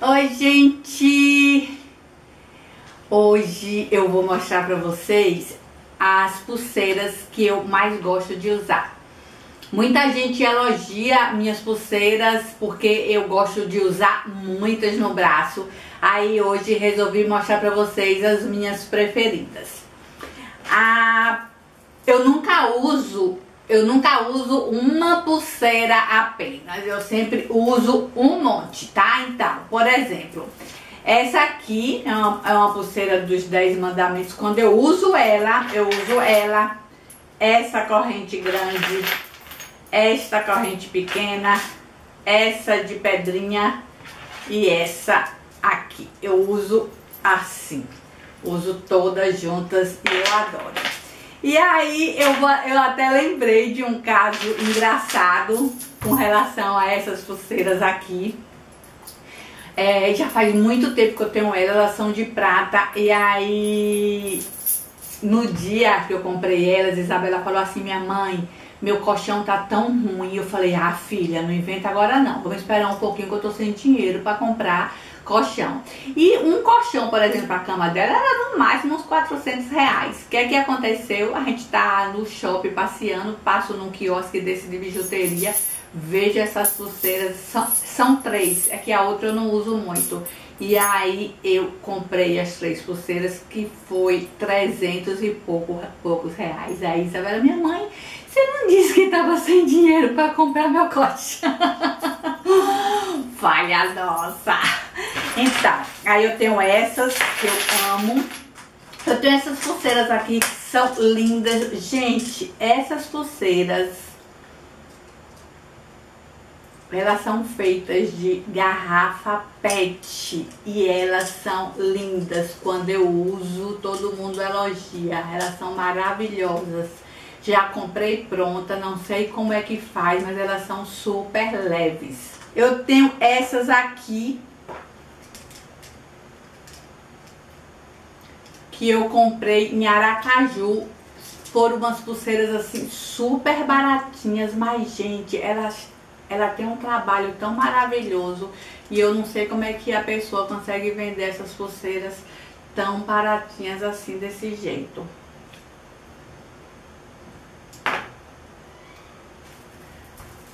Oi, gente! Hoje eu vou mostrar pra vocês as pulseiras que eu mais gosto de usar. Muita gente elogia minhas pulseiras porque eu gosto de usar muitas no braço. Aí hoje resolvi mostrar pra vocês as minhas preferidas. Eu nunca uso uma pulseira apenas, eu sempre uso um monte, tá? Então, por exemplo, essa aqui é uma pulseira dos 10 mandamentos. Quando eu uso ela, essa corrente grande, esta corrente pequena, essa de pedrinha e essa aqui. Eu uso assim, uso todas juntas e eu adoro. E aí eu até lembrei de um caso engraçado com relação a essas pulseiras aqui. Já faz muito tempo que eu tenho elas, elas são de prata. E aí no dia que eu comprei elas, Isabela falou assim: minha mãe, meu colchão tá tão ruim. Eu falei: ah, filha, não inventa agora não, vamos esperar um pouquinho que eu tô sem dinheiro pra comprar colchão. E um colchão, por exemplo, a cama dela era no máximo uns R$400. O que é que aconteceu? A gente tá no shopping passeando, passo num quiosque desse de bijuteria, vejo essas pulseiras, são três, é que a outra eu não uso muito. E aí eu comprei as três pulseiras, que foi 300 e poucos reais. Aí Isabela: minha mãe, você não disse que tava sem dinheiro pra comprar meu colchão? Falha nossa! Então, aí eu tenho essas que eu amo. Eu tenho essas pulseiras aqui que são lindas. Gente, essas pulseiras, elas são feitas de garrafa PET e elas são lindas. Quando eu uso, todo mundo elogia. Elas são maravilhosas. Já comprei pronta, não sei como é que faz, mas elas são super leves. Eu tenho essas aqui que eu comprei em Aracaju. Foram umas pulseiras assim super baratinhas, mas gente, ela tem um trabalho tão maravilhoso e eu não sei como é que a pessoa consegue vender essas pulseiras tão baratinhas assim desse jeito.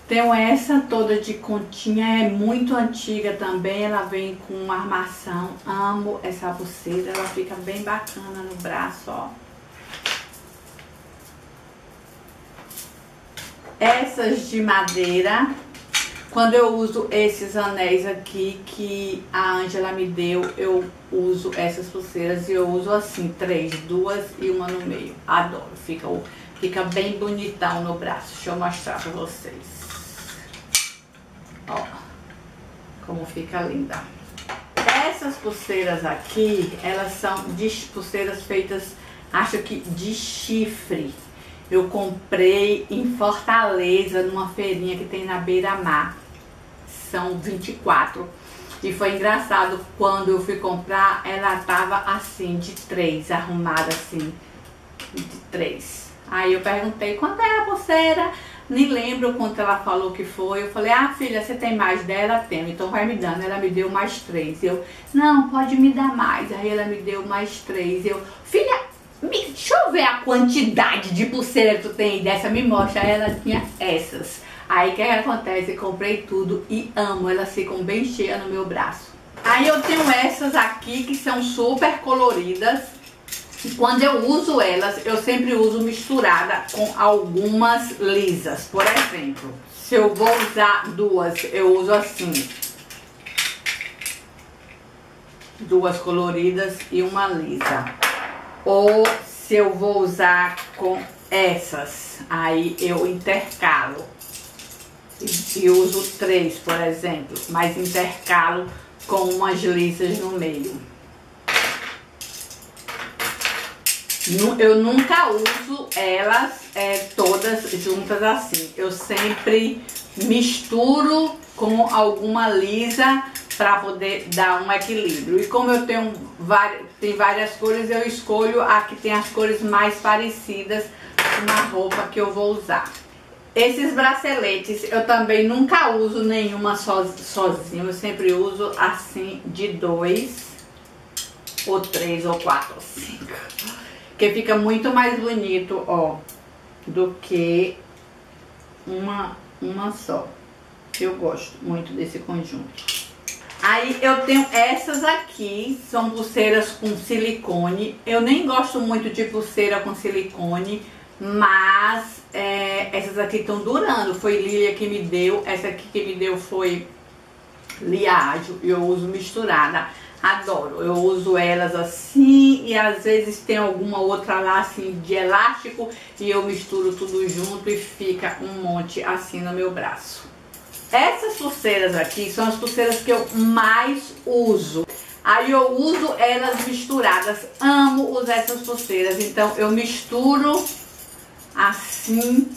Tenho essa toda de continha, é muito antiga também, ela vem com uma armação, amo essa pulseira, ela fica bem bacana no braço, ó. Essas de madeira, quando eu uso esses anéis aqui que a Angela me deu, eu uso essas pulseiras e eu uso assim, três, duas e uma no meio, adoro, fica bem bonitão no braço, deixa eu mostrar pra vocês. Ó, como fica linda. Essas pulseiras aqui, elas são de pulseiras feitas, acho que de chifre. Eu comprei em Fortaleza, numa feirinha que tem na Beira Mar. São 24. E foi engraçado, quando eu fui comprar, ela tava assim, de três, arrumada assim, de três. Aí eu perguntei: quanto é a pulseira? Nem lembro quanto ela falou que foi. Eu falei: ah, filha, você tem mais dela? Tenho, então vai me dando. Ela me deu mais três. Eu: não, pode me dar mais. Aí ela me deu mais três. Eu: filha, deixa eu ver a quantidade de pulseira que tu tem dessa, me mostra. Aí ela tinha essas. Aí o que acontece? Eu comprei tudo e amo. Elas ficam bem cheias no meu braço. Aí eu tenho essas aqui que são super coloridas. E quando eu uso elas, eu sempre uso misturada com algumas lisas. Por exemplo, se eu vou usar duas, eu uso assim, duas coloridas e uma lisa. Ou se eu vou usar com essas, aí eu intercalo e uso três, por exemplo, mas intercalo com umas lisas no meio. Eu nunca uso elas todas juntas assim. Eu sempre misturo com alguma lisa para poder dar um equilíbrio. E como eu tenho várias cores, eu escolho a que tem as cores mais parecidas com a roupa que eu vou usar. Esses braceletes eu também nunca uso nenhuma sozinho, eu sempre uso assim de 2 ou 3 ou 4 ou 5, que fica muito mais bonito, ó, do que uma só. Eu gosto muito desse conjunto. Aí eu tenho essas aqui, são pulseiras com silicone. Eu nem gosto muito de pulseira com silicone, mas essas aqui estão durando. Foi Lilia que me deu, essa aqui que me deu foi Liágio, e eu uso misturada. Adoro, eu uso elas assim, e às vezes tem alguma outra lá assim de elástico, e eu misturo tudo junto e fica um monte assim no meu braço. Essas pulseiras aqui são as pulseiras que eu mais uso. Aí eu uso elas misturadas, amo usar essas pulseiras. Então eu misturo assim,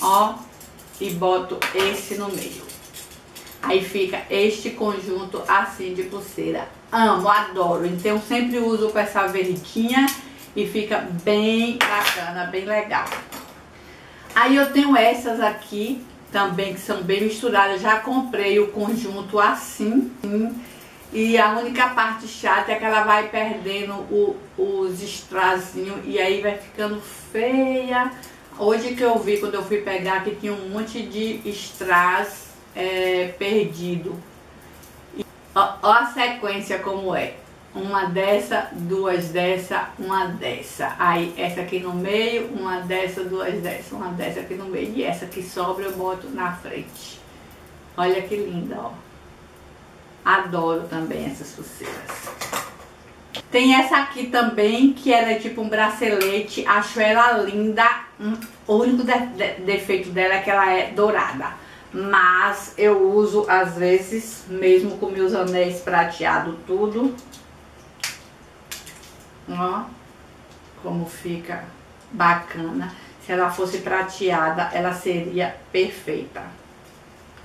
ó, e boto esse no meio. Aí fica este conjunto assim de pulseira. Amo, adoro. Então sempre uso com essa verdinha e fica bem bacana, bem legal. Aí eu tenho essas aqui também, que são bem misturadas. Já comprei o conjunto assim. E a única parte chata é que ela vai perdendo os estrazinhos, e aí vai ficando feia. Hoje que eu vi, quando eu fui pegar, que tinha um monte de strass perdido. E, ó a sequência como é. Uma dessa, duas dessa, uma dessa. Aí essa aqui no meio, uma dessa, duas dessa, uma dessa aqui no meio. E essa que sobra eu boto na frente. Olha que linda, ó. Adoro também essas pulseiras. Tem essa aqui também, que ela é tipo um bracelete. Acho ela linda. O único defeito dela é que ela é dourada. Mas eu uso às vezes, mesmo com meus anéis prateados tudo. Ó, como fica bacana. Se ela fosse prateada, ela seria perfeita.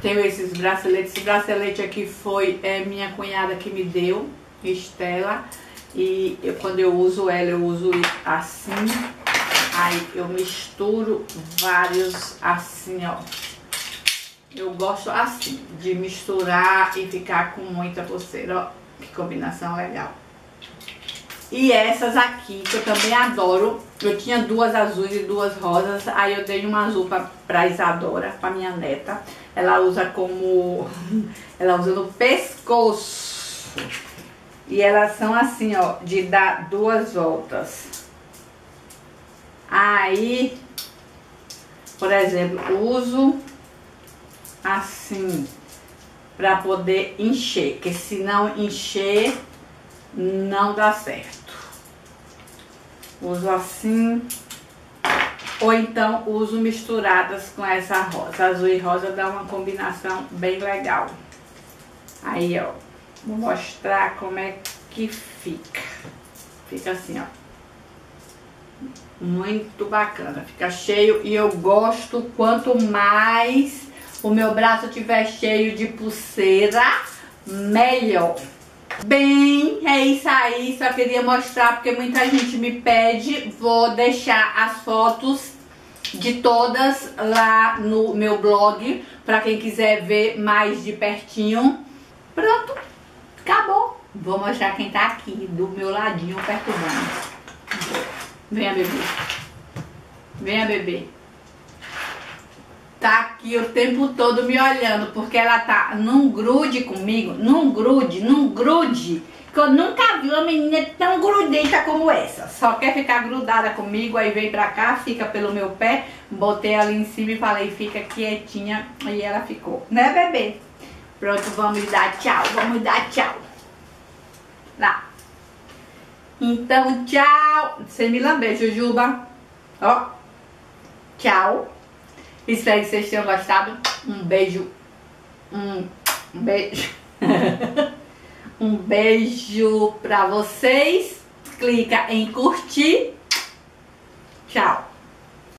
Tenho esses braceletes. Esse bracelete aqui foi minha cunhada que me deu, Estela. E eu, quando eu uso ela, eu uso assim. Aí eu misturo vários assim, ó. Eu gosto assim, de misturar e ficar com muita pulseira, ó. Que combinação legal. E essas aqui, que eu também adoro. Eu tinha duas azuis e duas rosas. Aí eu dei uma azul pra Isadora, pra minha neta. Ela usa como... ela usa no pescoço. E elas são assim, ó, de dar duas voltas. Aí, por exemplo, uso assim, pra poder encher. Porque se não encher, não dá certo. Uso assim, ou então uso misturadas com essa rosa. Azul e rosa dá uma combinação bem legal. Aí, ó, vou mostrar como é que fica. Fica assim, ó. Muito bacana, fica cheio. E eu gosto, quanto mais o meu braço tiver cheio de pulseira, melhor. Bem, é isso aí, só queria mostrar porque muita gente me pede. Vou deixar as fotos de todas lá no meu blog, pra quem quiser ver mais de pertinho. Pronto, acabou. Vou mostrar quem tá aqui, do meu ladinho, perturbando. Venha, bebê. Venha, bebê. Tá aqui o tempo todo me olhando, porque ela tá num grude comigo, num grude, que eu nunca vi uma menina tão grudenta como essa. Só quer ficar grudada comigo, aí vem pra cá, fica pelo meu pé, botei ali em cima e falei, fica quietinha, e ela ficou, né, bebê? Pronto, vamos dar tchau. Lá. Então, tchau. Você me lambeu, Jujuba. Ó, tchau. Espero que vocês tenham gostado. Um beijo. Um beijo pra vocês. Clica em curtir. Tchau.